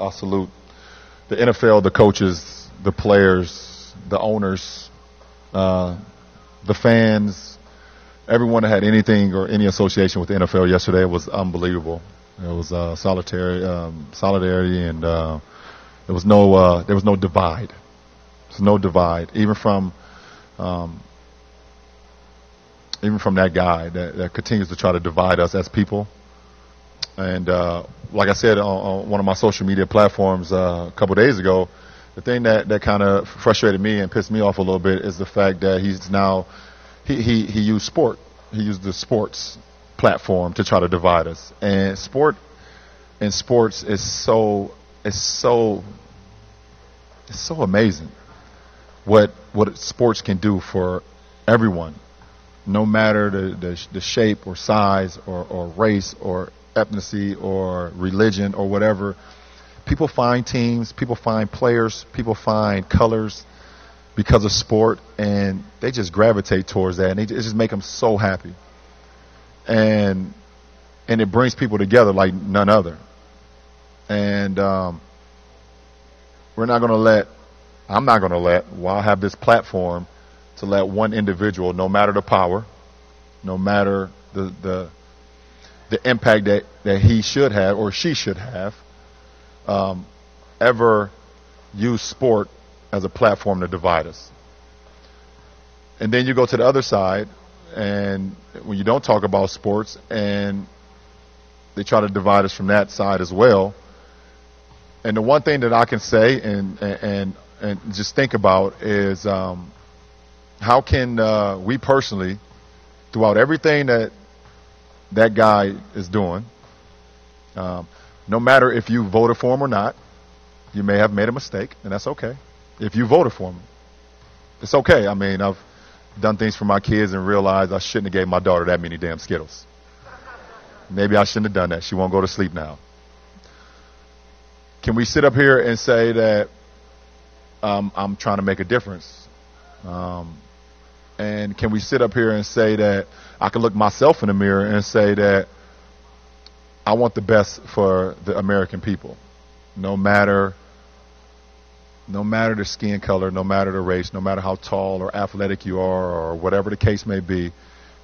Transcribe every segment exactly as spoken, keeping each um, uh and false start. I salute the N F L, the coaches, the players, the owners, uh, the fans, everyone that had anything or any association with the N F L yesterday. It was unbelievable. It was uh, solitary, um, solidarity, and uh, there was no uh, there was no divide. There's no divide, even from um, even from that guy that, that continues to try to divide us as people. And uh, like I said on, on one of my social media platforms uh, a couple days ago, the thing that, that kind of frustrated me and pissed me off a little bit is the fact that he's now, he, he, he used sport. He used the sports platform to try to divide us. And sport and sports is so, it's so, it's so amazing what, what sports can do for everyone, no matter the, the, the shape or size or, or race or ethnicity or religion or whatever. People find teams, people find players, people find colors because of sport, and they just gravitate towards that, and it just makes them so happy. And and it brings people together like none other. And um, we're not going to let, I'm not going to let, well, I'll have this platform to let one individual, no matter the power, no matter the, the, the impact that, that he should have or she should have, Um, ever use sport as a platform to divide us. And then you go to the other side, and when you don't talk about sports, and they try to divide us from that side as well. And the one thing that I can say and and and just think about is um, how can uh, we personally, throughout everything that that guy is doing, um, no matter if you voted for him or not, you may have made a mistake, and that's okay. If you voted for him, it's okay. I mean, I've done things for my kids and realized I shouldn't have gave my daughter that many damn Skittles. Maybe I shouldn't have done that. She won't go to sleep now. Can we sit up here and say that um, I'm trying to make a difference? Um, and can we sit up here and say that I can look myself in the mirror and say that I want the best for the American people, no matter no matter their skin color, no matter the race, no matter how tall or athletic you are or whatever the case may be?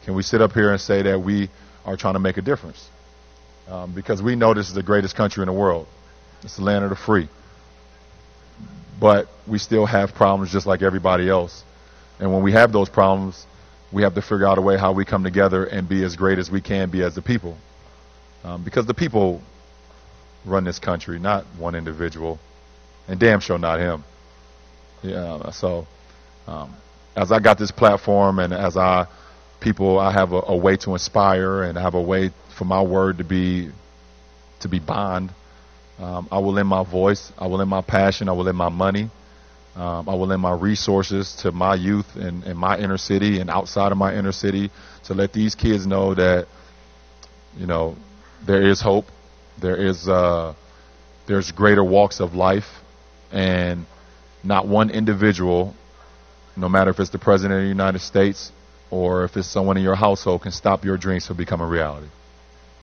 Can we sit up here and say that we are trying to make a difference? Um, because we know this is the greatest country in the world. It's the land of the free. But we still have problems just like everybody else. And when we have those problems, we have to figure out a way how we come together and be as great as we can be as a people. Um, because the people run this country, not one individual, and damn sure not him. Yeah. So, um, as I got this platform, and as I people, I have a, a way to inspire, and I have a way for my word to be to be bond. Um, I will lend my voice. I will lend my passion. I will lend my money. Um, I will lend my resources to my youth and, and my inner city and outside of my inner city to let these kids know that, you know, there is hope. There is uh, there's greater walks of life, and not one individual, no matter if it's the president of the United States or if it's someone in your household, can stop your dreams from becoming reality.